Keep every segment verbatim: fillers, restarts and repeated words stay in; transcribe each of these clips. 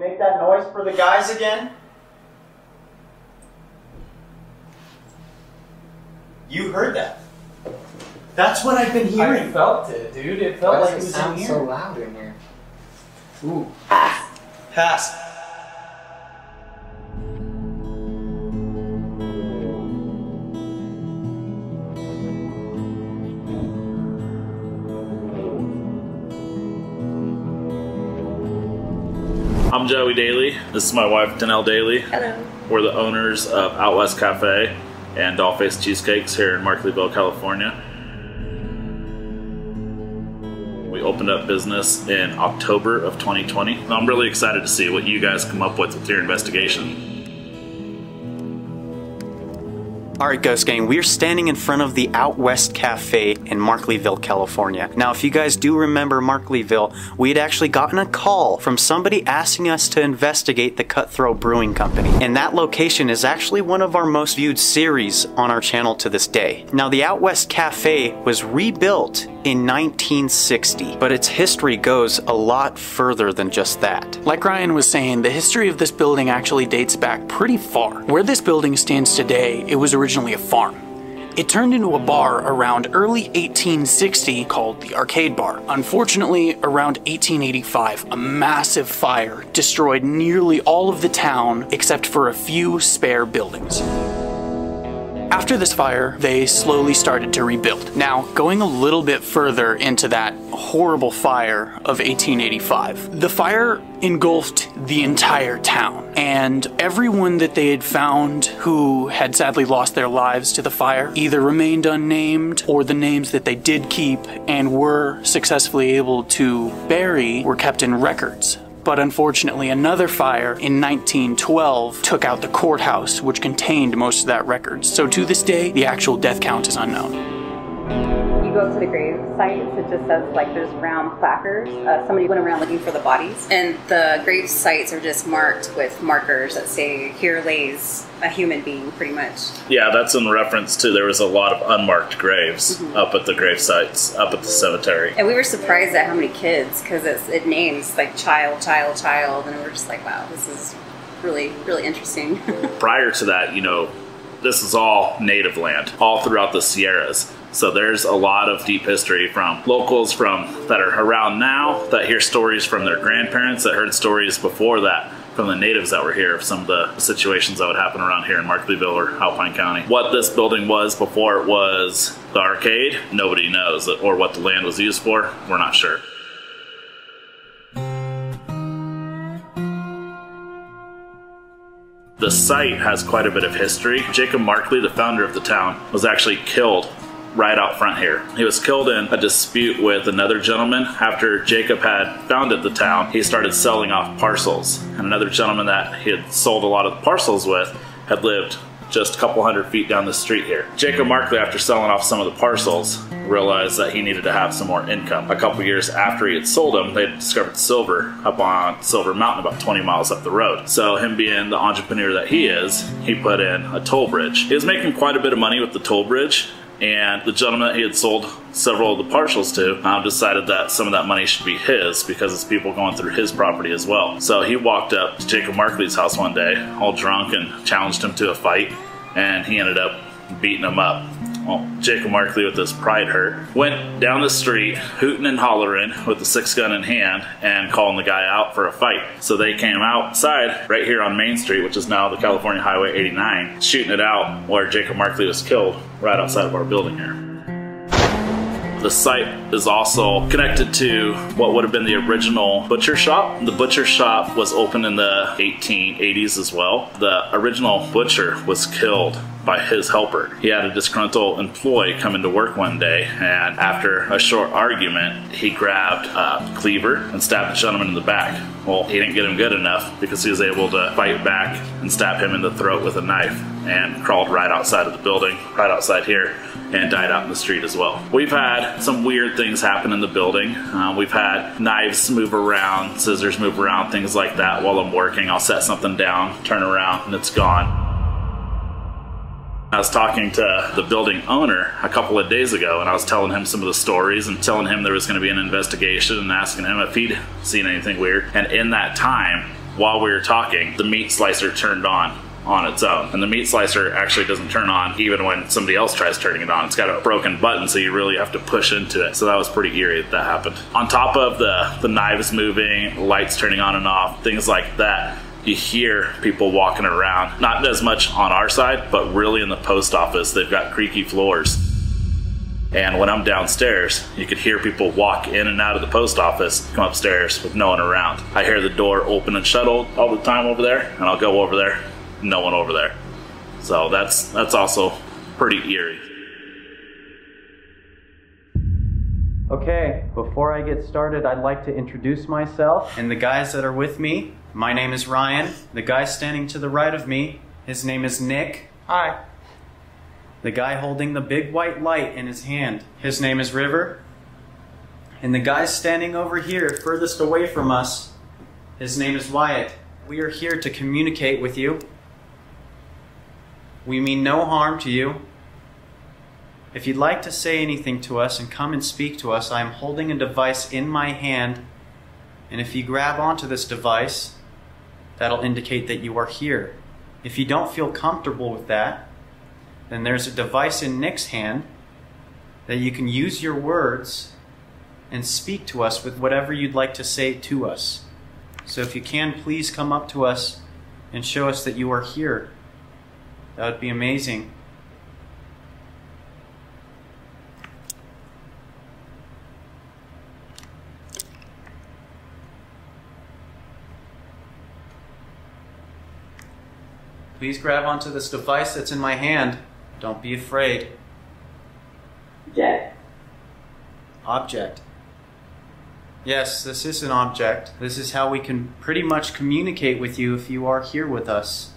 make that noise for the guys again? You heard that. That's what I've been hearing. I felt it, dude. It felt Why like it was sound in here. so loud in here. Ooh. Pass. Pass. I'm Joey Daly. This is my wife, Danelle Daly. Hello. We're the owners of Out West Cafe and Dollface Cheesecakes here in Markleeville, California. We opened up business in October of twenty twenty. I'm really excited to see what you guys come up with with your investigation. All right, Ghost Gang, we're standing in front of the Out West Cafe in Markleeville, California. Now, if you guys do remember Markleeville, we had actually gotten a call from somebody asking us to investigate the Cutthroat Brewing Company. And that location is actually one of our most viewed series on our channel to this day. Now, the Out West Cafe was rebuilt in nineteen sixty, but its history goes a lot further than just that. Like Ryan was saying, the history of this building actually dates back pretty far. Where this building stands today, it was originally a farm. It turned into a bar around early eighteen sixty called the Arcade Bar. Unfortunately, around eighteen eighty-five, a massive fire destroyed nearly all of the town except for a few spare buildings. After this fire, they slowly started to rebuild. Now, going a little bit further into that horrible fire of eighteen eighty-five, the fire engulfed the entire town, and everyone that they had found who had sadly lost their lives to the fire either remained unnamed, or the names that they did keep and were successfully able to bury were kept in records. But unfortunately, another fire in nineteen twelve took out the courthouse, which contained most of that record. So to this day, the actual death count is unknown. You go to the grave sites, it just says like there's round placards. Uh, somebody went around looking for the bodies. And the grave sites are just marked with markers that say, here lays a human being, pretty much. Yeah, that's in reference to there was a lot of unmarked graves mm-hmm. up at the grave sites, up at the cemetery. And we were surprised at how many kids, because it names like child, child, child, and we're just like, wow, this is really, really interesting. Prior to that, you know, this is all native land, all throughout the Sierras. So there's a lot of deep history from locals from that are around now that hear stories from their grandparents that heard stories before that from the natives that were here of some of the situations that would happen around here in Markleeville or Alpine County. What this building was before it was the arcade, nobody knows, or what the land was used for, we're not sure. The site has quite a bit of history. Jacob Markley, the founder of the town, was actually killed right out front here. He was killed in a dispute with another gentleman. After Jacob had founded the town, he started selling off parcels. And another gentleman that he had sold a lot of parcels with had lived just a couple hundred feet down the street here. Jacob Markley, after selling off some of the parcels, realized that he needed to have some more income. A couple years after he had sold them, they discovered silver up on Silver Mountain, about twenty miles up the road. So him being the entrepreneur that he is, he put in a toll bridge. He was making quite a bit of money with the toll bridge, and the gentleman that he had sold several of the parcels to um, decided that some of that money should be his because it's people going through his property as well. So he walked up to Jacob Markley's house one day, all drunk, and challenged him to a fight, and he ended up beating him up. Well, Jacob Markley, with his pride hurt, went down the street hooting and hollering with a six gun in hand and calling the guy out for a fight. So they came outside right here on Main Street, which is now the California Highway eighty-nine, shooting it out where Jacob Markley was killed right outside of our building here. The site is also connected to what would have been the original butcher shop. The butcher shop was opened in the eighteen eighties as well. The original butcher was killed by his helper. He had a disgruntled employee come into work one day, and after a short argument, he grabbed a cleaver and stabbed the gentleman in the back. Well, he didn't get him good enough because he was able to fight back and stab him in the throat with a knife and crawled right outside of the building, right outside here, and died out in the street as well. We've had some weird things happen in the building. Uh, we've had knives move around, scissors move around, things like that. While I'm working, I'll set something down, turn around, and it's gone. I was talking to the building owner a couple of days ago, and I was telling him some of the stories and telling him there was going to be an investigation and asking him if he'd seen anything weird. And in that time, while we were talking, the meat slicer turned on on its own. And the meat slicer actually doesn't turn on even when somebody else tries turning it on. It's got a broken button, so you really have to push into it. So that was pretty eerie that that happened. On top of the, the knives moving, lights turning on and off, things like that, you hear people walking around. Not as much on our side, but really in the post office, they've got creaky floors. And when I'm downstairs, you could hear people walk in and out of the post office, come upstairs with no one around. I hear the door open and shut all, all the time over there, and I'll go over there, no one over there. So that's, that's also pretty eerie. Okay, before I get started, I'd like to introduce myself and the guys that are with me. My name is Ryan. The guy standing to the right of me, his name is Nick. Hi. The guy holding the big white light in his hand, his name is River. And the guy standing over here, furthest away from us, his name is Wyatt. We are here to communicate with you. We mean no harm to you. If you'd like to say anything to us and come and speak to us, I am holding a device in my hand, and if you grab onto this device, that'll indicate that you are here. If you don't feel comfortable with that, then there's a device in Nick's hand that you can use your words and speak to us with whatever you'd like to say to us. So if you can, please come up to us and show us that you are here. That would be amazing. Please grab onto this device that's in my hand. Don't be afraid. Object. Object. Yes, this is an object. This is how we can pretty much communicate with you if you are here with us.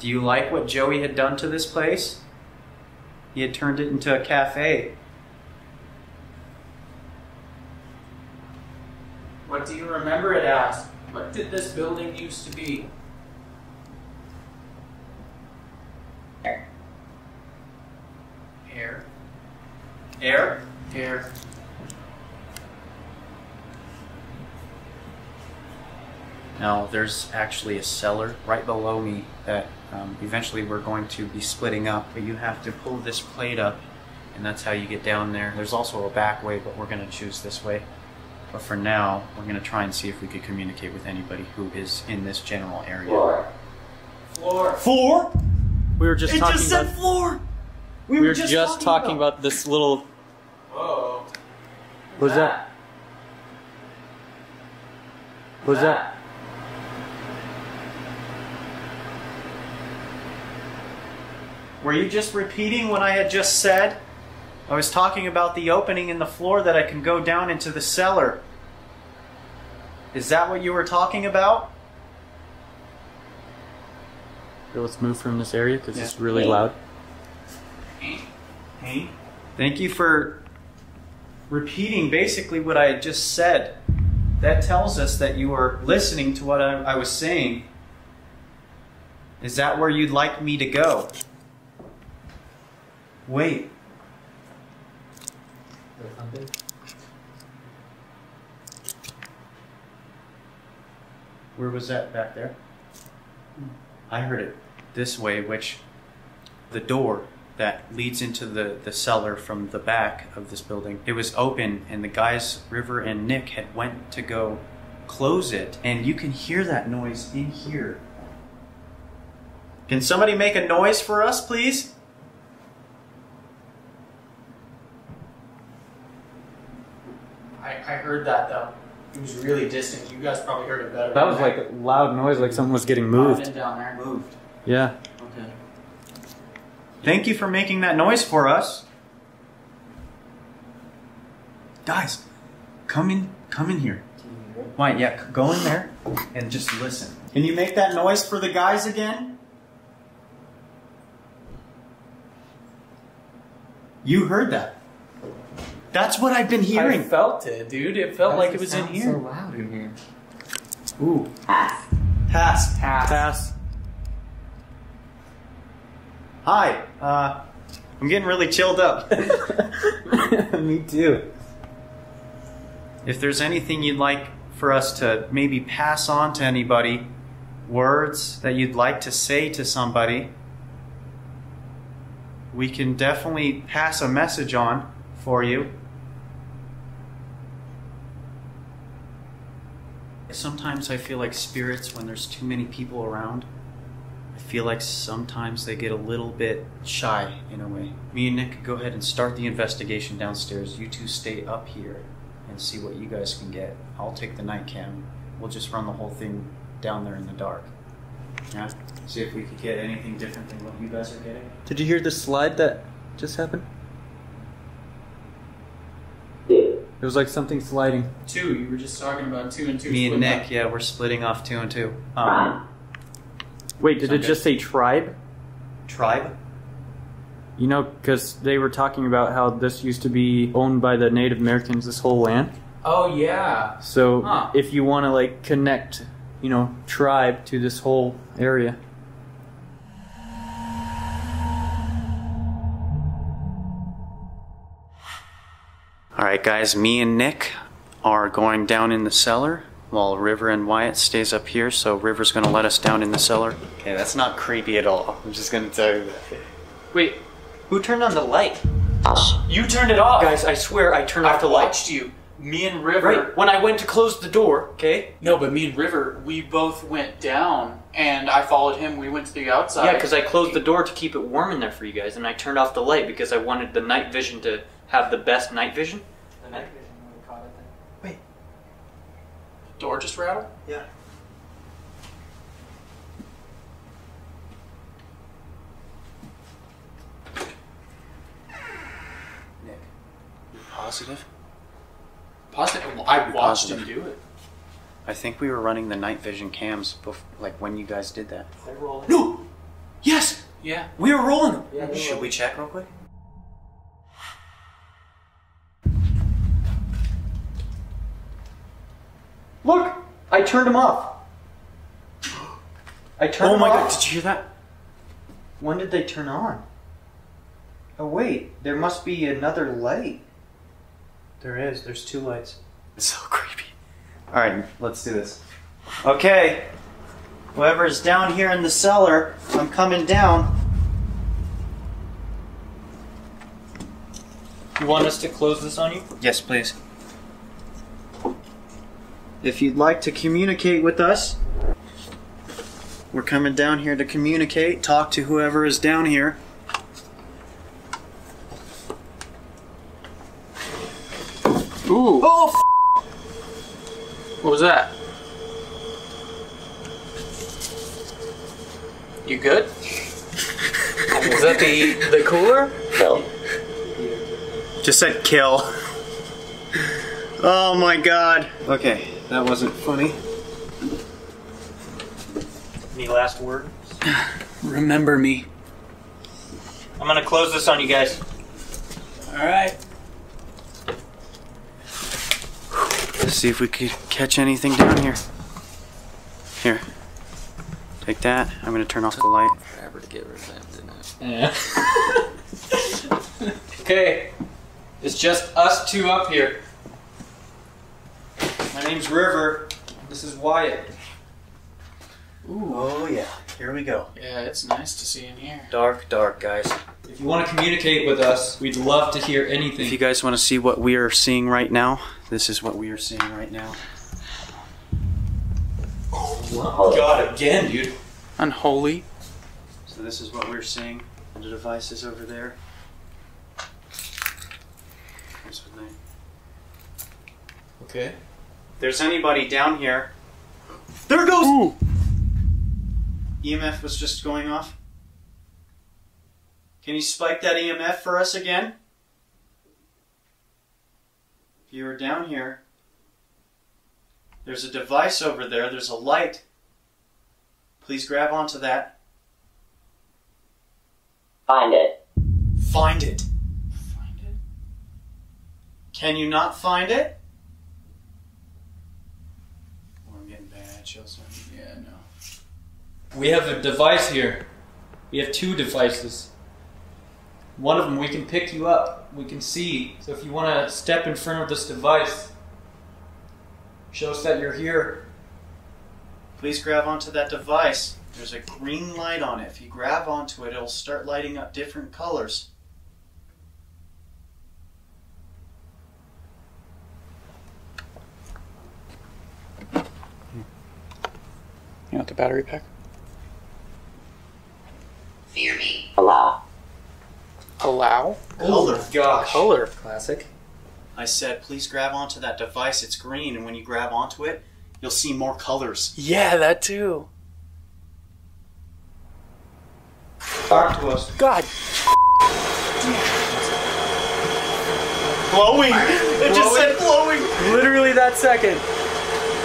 Do you like what Joey had done to this place? He had turned it into a cafe. What do you remember it as? What did this building used to be? Air. Air? Air. Now, there's actually a cellar right below me that um, eventually we're going to be splitting up, but you have to pull this plate up, and that's how you get down there. There's also a back way, but we're going to choose this way. But for now, we're going to try and see if we could communicate with anybody who is in this general area. Floor. Floor. Floor? We were just it talking just said about... floor! We were, we were just, just talking, talking about... about this little... Whoa. What was that? What was that? Were you just repeating what I had just said? I was talking about the opening in the floor that I can go down into the cellar. Is that what you were talking about? Okay, let's move from this area because yeah. It's really hey. loud. Hey. Thank you for repeating basically what I just said. That tells us that you were listening to what I, I was saying. Is that where you'd like me to go? Wait. Where was that back there? I heard it this way, which the door that leads into the, the cellar from the back of this building, it was open and the guys, River and Nick, had went to go close it. And you can hear that noise in here. Can somebody make a noise for us, please? I heard that though. It was really distant. You guys probably heard it better. That was like a loud noise, like something was getting moved. Down there. Moved. Yeah. Okay. Thank you for making that noise for us. Guys, come in, come in here. Can you hear it? Why, yeah, go in there and just listen. Can you make that noise for the guys again? You heard that. That's what I've been hearing. I felt it, dude. It felt like it was in here. So loud in here. Ooh. Pass. Pass. Pass. Pass. Hi. Uh, I'm getting really chilled up. Me too. If there's anything you'd like for us to maybe pass on to anybody, words that you'd like to say to somebody, we can definitely pass a message on for you. Sometimes I feel like spirits, when there's too many people around, I feel like sometimes they get a little bit shy in a way. Me and Nick, go ahead and start the investigation downstairs. You two stay up here and see what you guys can get. I'll take the night cam. We'll just run the whole thing down there in the dark. Yeah? See if we could get anything different than what you guys are getting. Did you hear the slide that just happened? It was like something sliding. Two, you were just talking about two and two. Me and Nick, up. yeah, we're splitting off two and two. Um, Wait, did it good. just say tribe? Tribe? You know, because they were talking about how this used to be owned by the Native Americans, this whole land. Oh, yeah. So huh. if you want to, like, connect, you know, tribe to this whole area. Alright guys, me and Nick are going down in the cellar while River and Wyatt stays up here, so River's going to let us down in the cellar. Okay, that's not creepy at all. I'm just going to tell you that. Wait, who turned on the light? You turned it off! Guys, I swear I turned off the light. I watched you. Me and River. Right, when I went to close the door, okay? No, but me and River, we both went down and I followed him. We went to the outside. Yeah, because I closed the door to keep it warm in there for you guys, and I turned off the light because I wanted the night vision to have the best night vision. Night vision when we caught it then. Wait. The door just rattled? Yeah. Nick, you're positive? Positive? Well, I watched positive. him do it. I think we were running the night vision cams before, like when you guys did that. They're rolling. No! Yes! Yeah. We were rolling them! Yeah, Should rolling. we check real quick? Look! I turned him off. I turned him off. Oh my god, did you hear that? When did they turn on? Oh wait, there must be another light. There is, there's two lights. It's so creepy. Alright, let's do this. Okay. Whoever's down here in the cellar, I'm coming down. You want us to close this on you? Yes, please. If you'd like to communicate with us, we're coming down here to communicate, talk to whoever is down here. Ooh. Oh, f What was that? You good? Was that the, the cooler? No. Just said kill. Oh my god. Okay. That wasn't funny. Any last words? Remember me. I'm gonna close this on you guys. Alright. Let's see if we could catch anything down here. Here. Take that. I'm gonna turn off the light. Forever to get rid of that, didn't it? Yeah. Okay. It's just us two up here. My name's River. This is Wyatt. Ooh. Oh yeah. Here we go. Yeah, it's nice to see in here. Dark, dark, guys. If you want to communicate with us, we'd love to hear anything. If you guys want to see what we are seeing right now, this is what we are seeing right now. Oh my god, again, dude. Unholy. So this is what we're seeing. The device is over there. Here's the thing. Okay. There's anybody down here. There it goes! Ooh. E M F was just going off. Can you spike that E M F for us again? If you were down here, there's a device over there, there's a light. Please grab onto that. Find it. Find it. Find it? Can you not find it? Yeah, no. We have a device here. We have two devices. One of them, we can pick you up. We can see. So if you want to step in front of this device, Show us that you're here. Please grab onto that device. There's a green light on it. If you grab onto it, it'll start lighting up different colors. You want the battery pack? Fear me. Allow. Allow? Color. Oh, gosh. Color. Classic. I said, please grab onto that device. It's green, and when you grab onto it, you'll see more colors. Yeah, that too. Talk to us. God. Glowing. It just said glowing. Literally that second.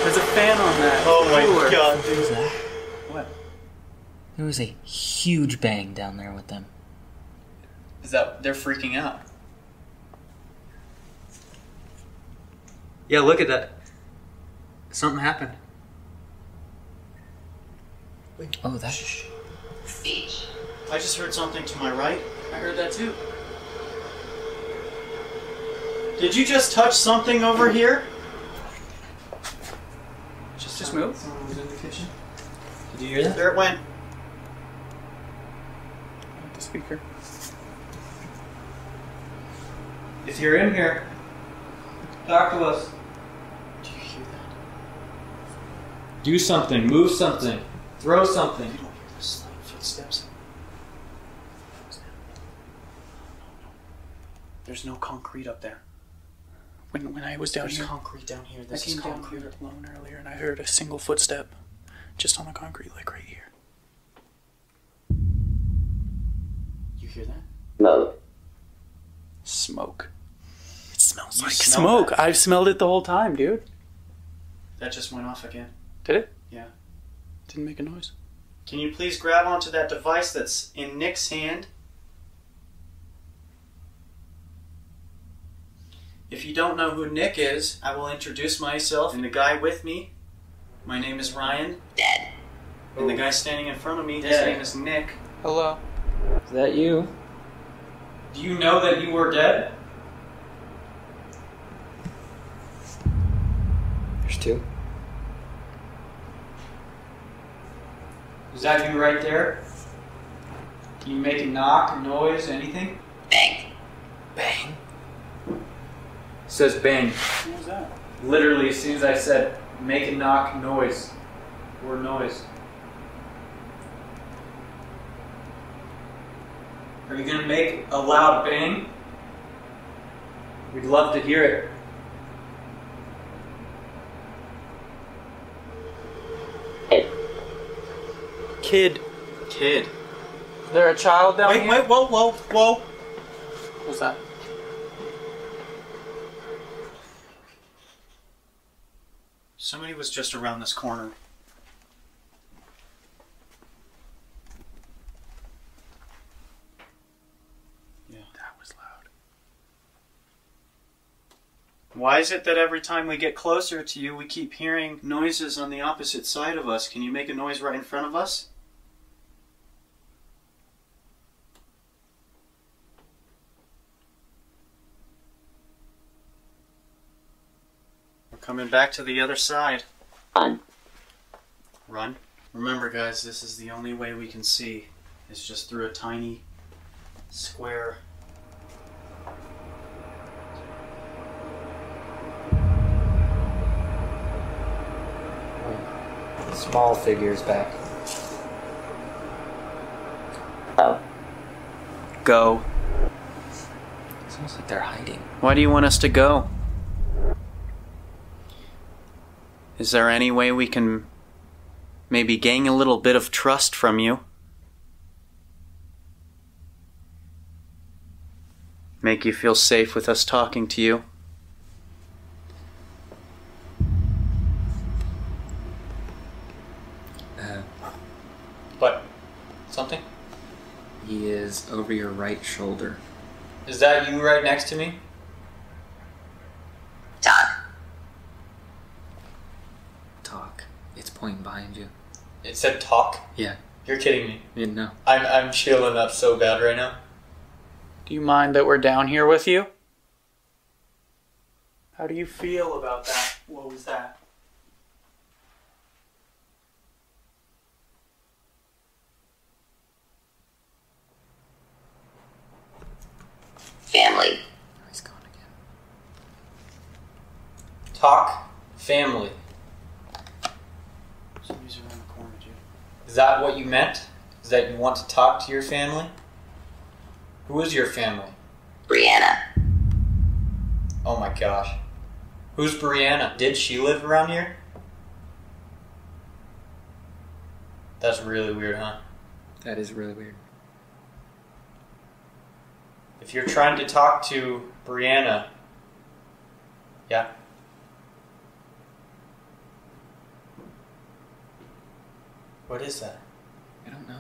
There's a fan on that. Oh my Ooh, God. What was that? What? There was a huge bang down there with them. Is that they're freaking out? Yeah, look at that. Something happened. Wait. Oh, that. Speech. I just heard something to my right. I heard that too. Did you just touch something over here? Just, just move. Someone was in the kitchen. Did you hear that? There it went. The speaker. If you're in here, talk to us. Do you hear that? Do something. Move something. Throw something. You don't hear the slight footsteps. There's no concrete up there. When when I was down There's here, concrete down here. This I came is concrete. down here alone earlier, and I heard a single footstep, just on the concrete, like right here. You hear that? No. Smoke. It smells you like smell smoke. That. I've smelled it the whole time, dude. That just went off again. Did it? Yeah. Didn't make a noise. Can you please grab onto that device that's in Nick's hand? If you don't know who Nick is, I will introduce myself and the guy with me. My name is Ryan. Dead. And Ooh. the guy standing in front of me, Dead. his name is Nick. Hello. Is that you? Do you know that you were dead? There's two. Is that you right there? Can you make a knock, a noise, anything? Bang. Bang. Says bang. What was that? Literally, as soon as I said, make a knock noise. Or noise. Are you going to make a loud bang? We'd love to hear it. Kid. Kid. Kid. Is there a child down wait, here? Wait, wait, whoa, whoa, whoa. What was that? Somebody was just around this corner. Yeah, that was loud. Why is it that every time we get closer to you, we keep hearing noises on the opposite side of us? Can you make a noise right in front of us? Coming back to the other side. Run. Run? Remember, guys, this is the only way we can see. It's just through a tiny square. Small figures back. Oh. Go. It's almost like they're hiding. Why do you want us to go? Is there any way we can maybe gain a little bit of trust from you? Make you feel safe with us talking to you? Uh, what? Something? He is over your right shoulder. Is that you right next to me? It said talk? Yeah. You're kidding me. Yeah, no. I'm, I'm chilling up so bad right now. Do you mind that we're down here with you? How do you feel about that? What was that? family. Somebody's around the corner, dude. Is that what you meant? Is that you want to talk to your family? Who is your family? Brianna. Oh my gosh. Who's Brianna? Did she live around here? That's really weird, huh? That is really weird. If you're trying to talk to Brianna, yeah. What is that? I don't know.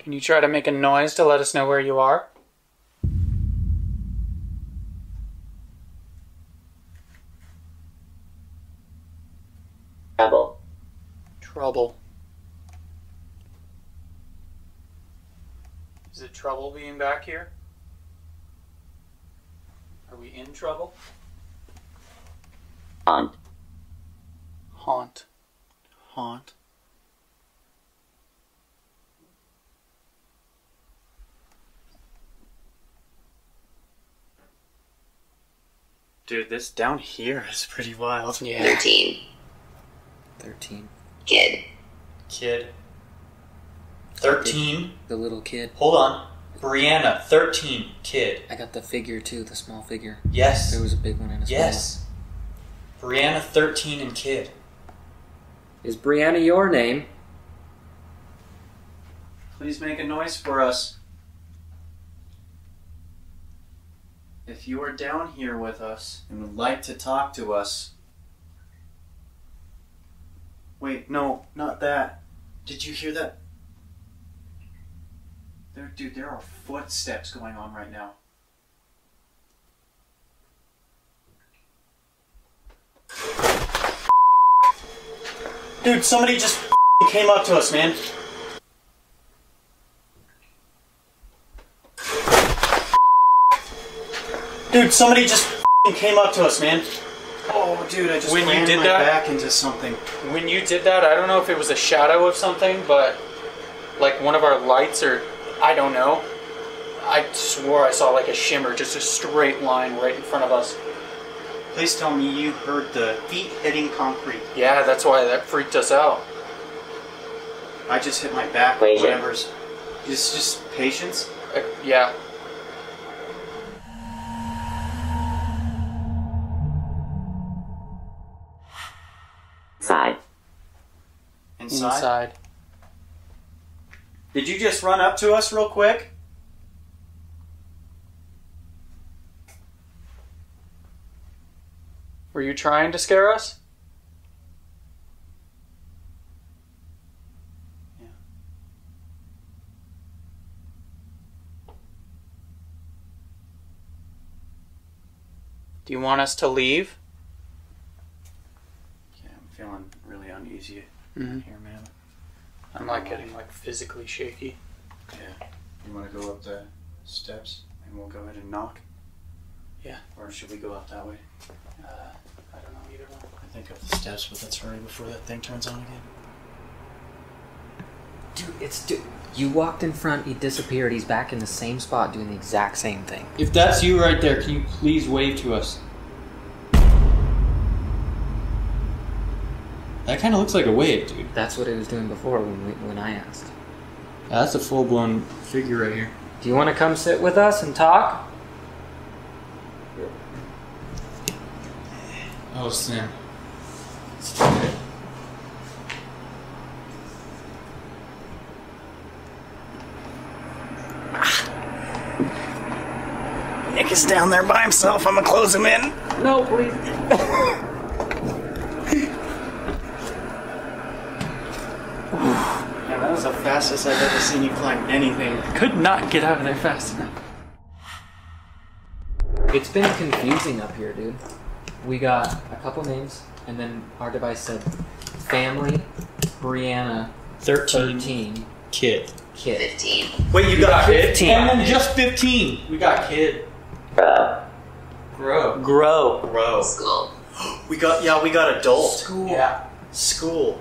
Can you try to make a noise to let us know where you are? Trouble. Trouble. Is it trouble being back here? Are we in trouble? Haunt. Haunt. Haunt. Dude, this down here is pretty wild. Yeah. Thirteen. Thirteen. Kid. Kid. Thirteen. The little kid. Hold on. Brianna, thirteen, kid. I got the figure too, the small figure. Yes. There was a big one and a small one. Yes. Brianna, thirteen, and kid. Is Brianna your name? Please make a noise for us. If you are down here with us and would like to talk to us. Wait, no, not that. Did you hear that? There, dude, there are footsteps going on right now. Dude, somebody just came up to us, man. Dude, somebody just came up to us, man. Oh, dude, I just when ran you did my that, back into something. When you did that, I don't know if it was a shadow of something, but like one of our lights or... I don't know. I swore I saw like a shimmer, just a straight line right in front of us. Please tell me you heard the feet hitting concrete. Yeah, that's why that freaked us out. I just hit my back with whatever's... It's just patience? Uh, yeah. Inside. Inside? Inside. Did you just run up to us real quick? Were you trying to scare us? Yeah. Do you want us to leave? Yeah, I'm feeling really uneasy mm-hmm. here, man. I'm like getting like physically shaky. Yeah. You want to go up the steps and we'll go ahead and knock? Yeah. Or should we go out that way? Uh, I don't know either one. I think up the steps, but let's hurry before that thing turns on again. Dude, it's dude. You walked in front, he disappeared, he's back in the same spot doing the exact same thing. If that's you right there, can you please wave to us? That kind of looks like a wave, dude. That's what it was doing before when we, when I asked. Yeah, that's a full-blown figure right here. Do you want to come sit with us and talk? Oh, Sam. Okay. Ah. Nick is down there by himself. I'm gonna close him in. No, please. That was the fastest I've ever seen you climb anything. Could not get out of there fast enough. It's been confusing up here, dude. We got a couple names, and then our device said family, Brianna, thirteen, thirteen kid, kid, fifteen. Wait, you, you got, got fifteen, and then just fifteen. We got kid, grow, grow, grow, grow. School. We got yeah, we got adult. School. Yeah, school.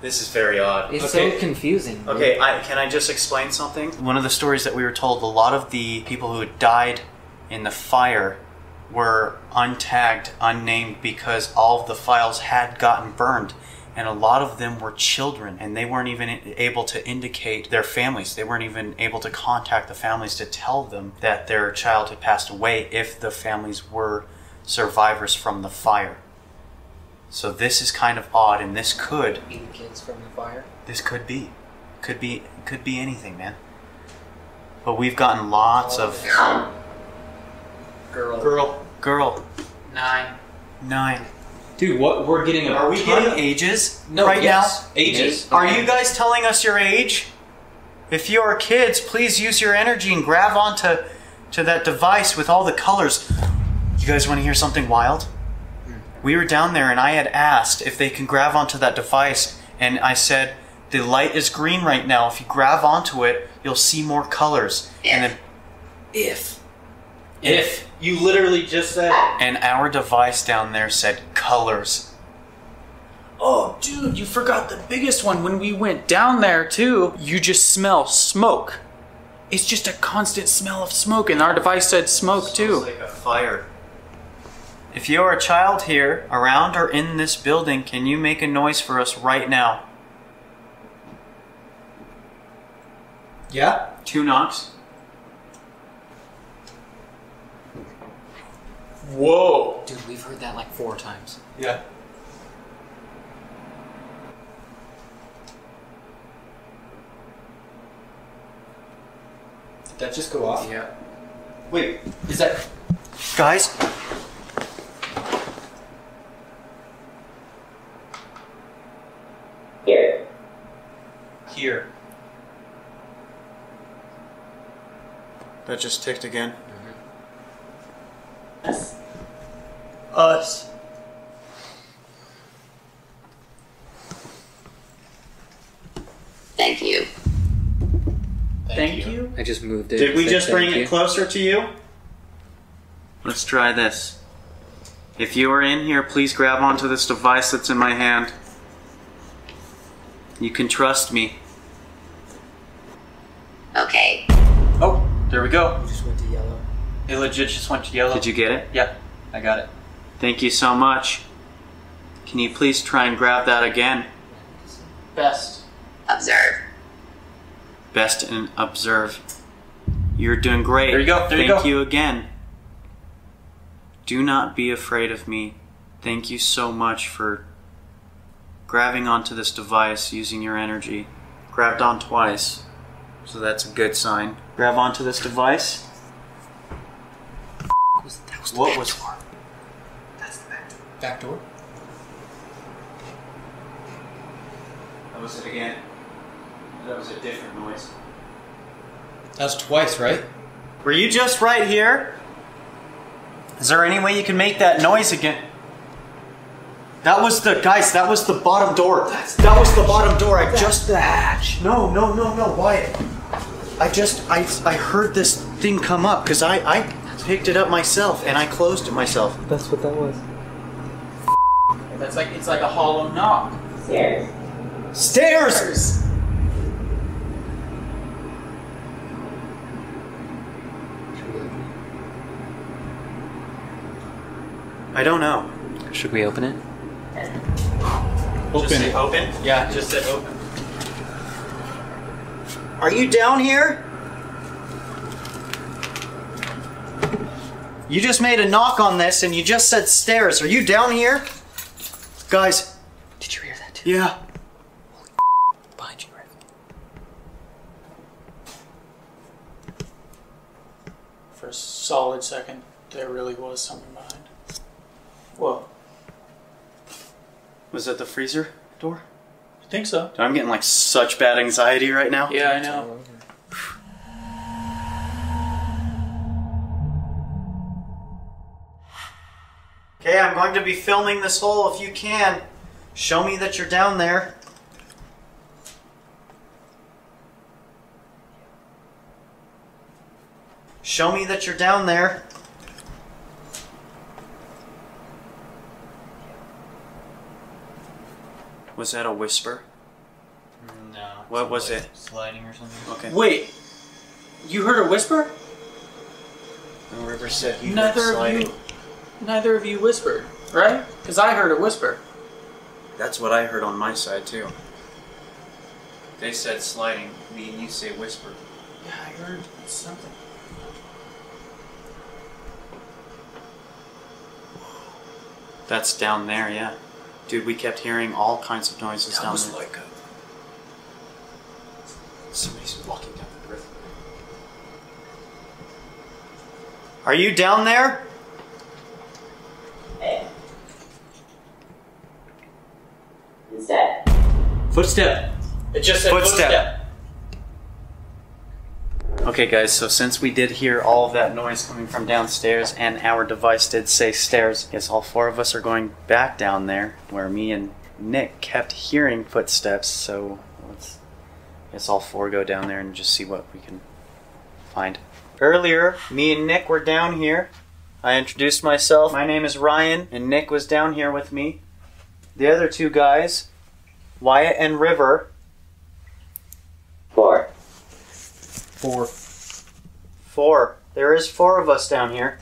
This is very odd. It's okay. So confusing. Dude. Okay, I, can I just explain something? One of the stories that we were told, a lot of the people who had died in the fire were untagged, unnamed, because all of the files had gotten burned. And a lot of them were children, and they weren't even able to indicate their families. They weren't even able to contact the families to tell them that their child had passed away if the families were survivors from the fire. So this is kind of odd, and this could be the kids from the fire. This could be, could be, could be anything, man. But we've gotten lots of girl, girl, girl, nine, nine. Dude, what we're getting a Are we getting of... ages no, right yes. now? Ages. Okay. Are you guys telling us your age? If you are kids, please use your energy and grab onto to that device with all the colors. You guys want to hear something wild? Mm. We were down there and I had asked if they can grab onto that device, and I said, the light is green right now. If you grab onto it, you'll see more colors. If. And then if. If. If. You literally just said it. And our device down there said colors. Oh, dude, you forgot the biggest one when we went down there, too. You just smell smoke. It's just a constant smell of smoke, and our device said smoke, too. It's like a fire. If you're a child here, around or in this building, can you make a noise for us right now? Yeah? Two knocks. Whoa! Dude, we've heard that like four times. Yeah. Did that just go off? Yeah. Wait, is that... Guys? Here. Here. That just ticked again. Mm-hmm. Yes. Us. Thank you. Thank, thank you. you. I just moved it. Did we just bring it closer to you? Let's try this. If you are in here, please grab onto this device that's in my hand. You can trust me. Okay. Oh, there we go. It just went to yellow. It legit just went to yellow. Did you get it? Yeah, I got it. Thank you so much. Can you please try and grab that again? Best. Observe. Best and observe. You're doing great. There you go. There you go. Thank you again. Do not be afraid of me. Thank you so much for grabbing onto this device using your energy. Grabbed on twice, so that's a good sign. Grab onto this device. What was for? Back door. That was it again. That was a different noise. That's twice, right? Were you just right here? Is there any way you can make that noise again? That was the, guys, that was the bottom door. That's that was the bottom door. I just, the hatch. No, no, no, no, Wyatt. I just, I, I heard this thing come up because I, I picked it up myself and I closed it myself. That's what that was. That's like, it's like a hollow knock. Stairs. Stairs! Stairs. I don't know. Should we open it? Open. Just say open? Yeah, just say open. Are you down here? You just made a knock on this and you just said stairs. Are you down here? Guys, did you hear that too? Yeah. Holy behind you, River. For a solid second, there really was something behind. Whoa. Was that the freezer door? I think so. I'm getting like such bad anxiety right now. Yeah, I know. Okay, I'm going to be filming this hole. If you can, show me that you're down there. Show me that you're down there. Was that a whisper? No. What was it? Sliding or something. Okay. Wait, you heard a whisper? The River said you heard sliding. Neither of you. neither of you whispered, right? Because I heard a whisper. That's what I heard on my side, too. They said sliding, me and you say whisper. Yeah, I heard something. That's down there, yeah. Dude, we kept hearing all kinds of noises that down was there. Like a... Somebody's walking down the river. Are you down there? Hey. Who's that? Footstep. It just said footstep. footstep. Okay, guys, so since we did hear all of that noise coming from downstairs and our device did say stairs, I guess all four of us are going back down there where me and Nick kept hearing footsteps. So let's, I guess all four go down there and just see what we can find. Earlier, me and Nick were down here. I introduced myself. My name is Ryan, and Nick was down here with me. The other two guys, Wyatt and River, Four. Four. Four. There is four of us down here.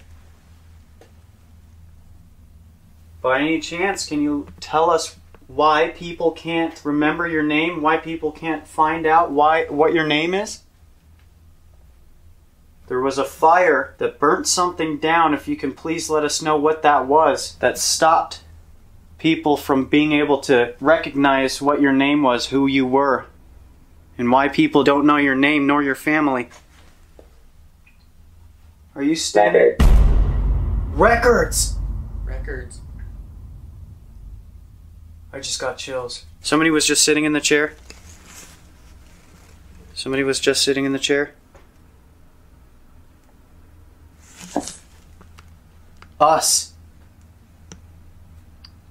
By any chance, can you tell us why people can't remember your name? Why people can't find out why what your name is? There was a fire that burnt something down. If you can please let us know what that was that stopped people from being able to recognize what your name was, who you were. And why people don't know your name nor your family. Are you standing? Records! Records. I just got chills. Somebody was just sitting in the chair. Somebody was just sitting in the chair. Us.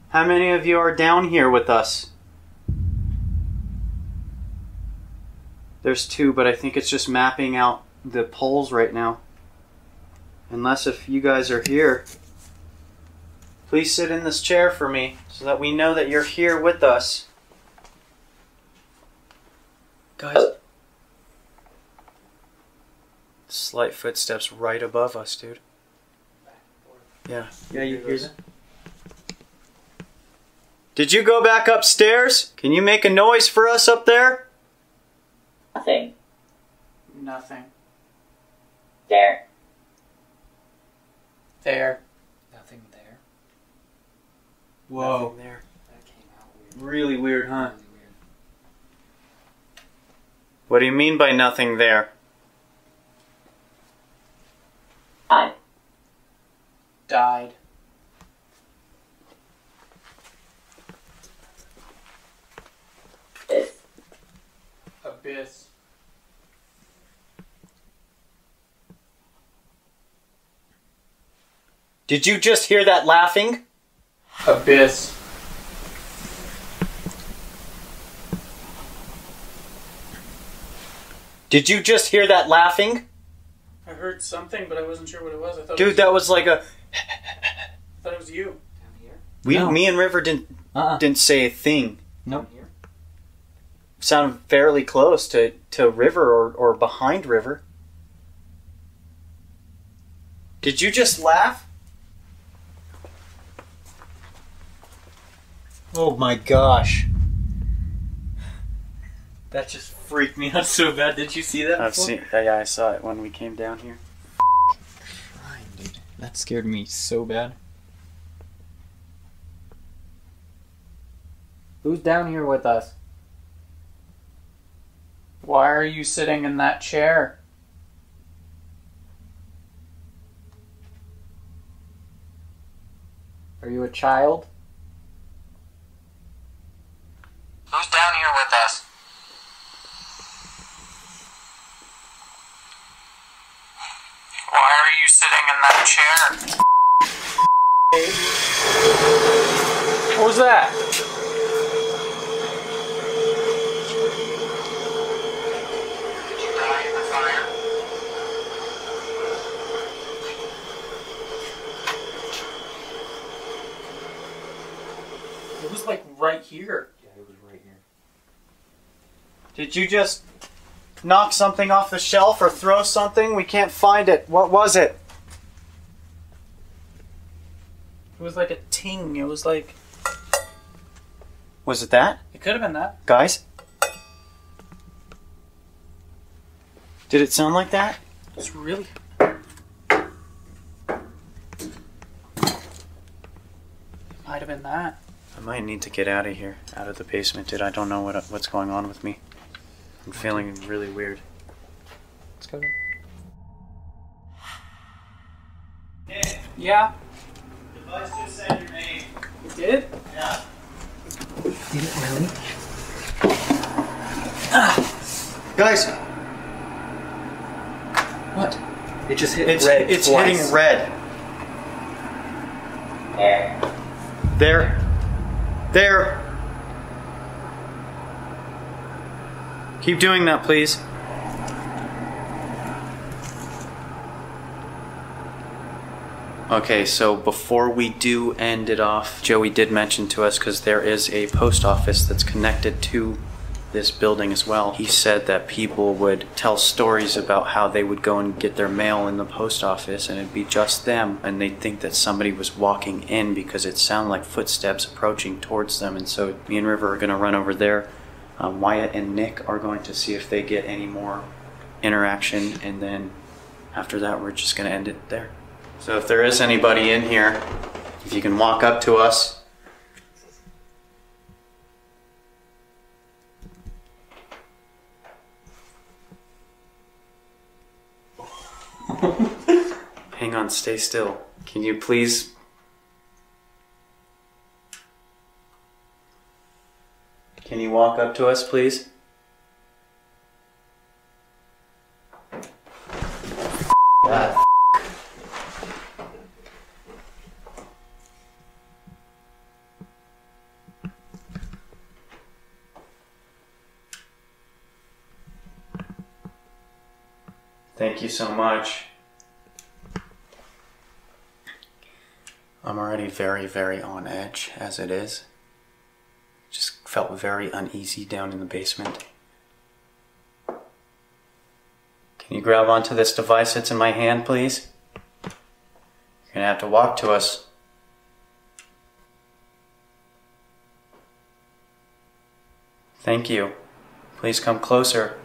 How many of you are down here with us? There's two, but I think it's just mapping out the poles right now. Unless if you guys are here, please sit in this chair for me so that we know that you're here with us. Guys. Slight footsteps right above us, dude. Yeah. Yeah, you hear that? Did you go back upstairs? Can you make a noise for us up there? Nothing. Nothing. There. There. Nothing there. Whoa. Nothing there. That came out weird. Really weird, huh? Really weird. What do you mean by nothing there? I died. This. Abyss. Did you just hear that laughing? Abyss. Did you just hear that laughing? I heard something, but I wasn't sure what it was. I thought Dude, it was that you. was like a... I thought it was you. Down here? We, no. Me and River didn't uh-uh. didn't say a thing. No. Nope. Sound fairly close to, to River or, or behind River. Did you just laugh? Oh my gosh. That just freaked me out so bad. Did you see that I've before? seen Yeah, I saw it when we came down here. Fine, dude. That scared me so bad. Who's down here with us? Why are you sitting in that chair? Are you a child? Who's down here with us? Why are you sitting in that chair? What was that? Did you die in the fire? It was like right here. Did you just knock something off the shelf or throw something? We can't find it. What was it? was like a ting. It was like... Was it that? It could have been that. Guys? Did it sound like that? It's really... It might have been that. I might need to get out of here, out of the basement, dude. I don't know what what's going on with me. I'm feeling really weird. Let's go. Yeah? The bus just said your name. It did? Yeah. Did it really? Ah. Guys! What? It just hit it's, red. It's twice. Hitting red. There. There. There. Keep doing that, please. Okay, so before we do end it off, Joey did mention to us, because there is a post office that's connected to this building as well. He said that people would tell stories about how they would go and get their mail in the post office, and it'd be just them, and they'd think that somebody was walking in because it sounded like footsteps approaching towards them. And so me and River are going to run over there. Um, Wyatt and Nick are going to see if they get any more interaction, and then after that we're just going to end it there. So if there is anybody in here, if you can walk up to us. Hang on, stay still. Can you please? Can you walk up to us, please? That. Thank you so much. I'm already very, very on edge as it is. Just felt very uneasy down in the basement. Can you grab onto this device that's in my hand, please? You're gonna have to walk to us. Thank you. Please come closer.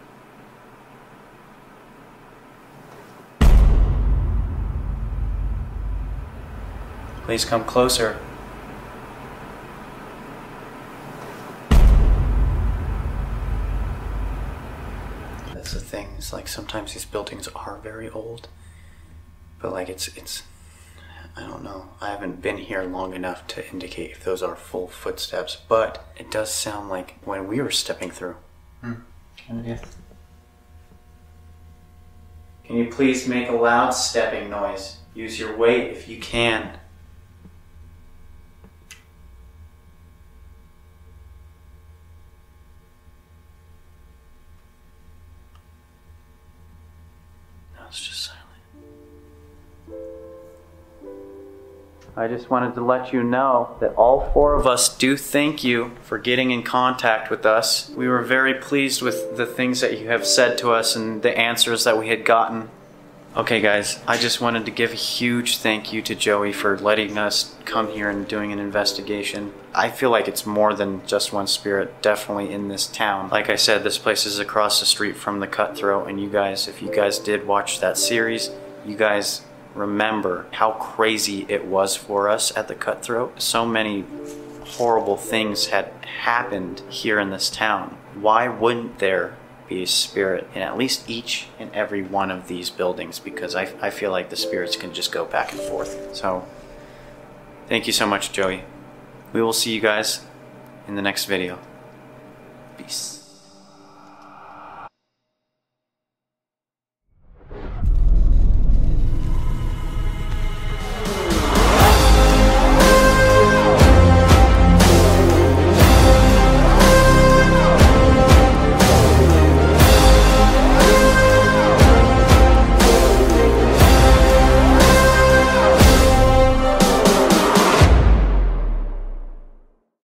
Please come closer. That's the thing, it's like sometimes these buildings are very old, but like it's, it's, I don't know. I haven't been here long enough to indicate if those are full footsteps, but it does sound like when we were stepping through. Hmm. Yeah. Can you please make a loud stepping noise? Use your weight if you can. I just wanted to let you know that all four of us do thank you for getting in contact with us. We were very pleased with the things that you have said to us and the answers that we had gotten. Okay guys, I just wanted to give a huge thank you to Joey for letting us come here and doing an investigation. I feel like it's more than just one spirit definitely in this town. Like I said, this place is across the street from the Cutthroat, and you guys, if you guys did watch that series, you guys remember how crazy it was for us at the Cutthroat. So many horrible things had happened here in this town. Why wouldn't there be a spirit in at least each and every one of these buildings? Because I, I feel like the spirits can just go back and forth. So thank you so much, Joey. We will see you guys in the next video. Peace.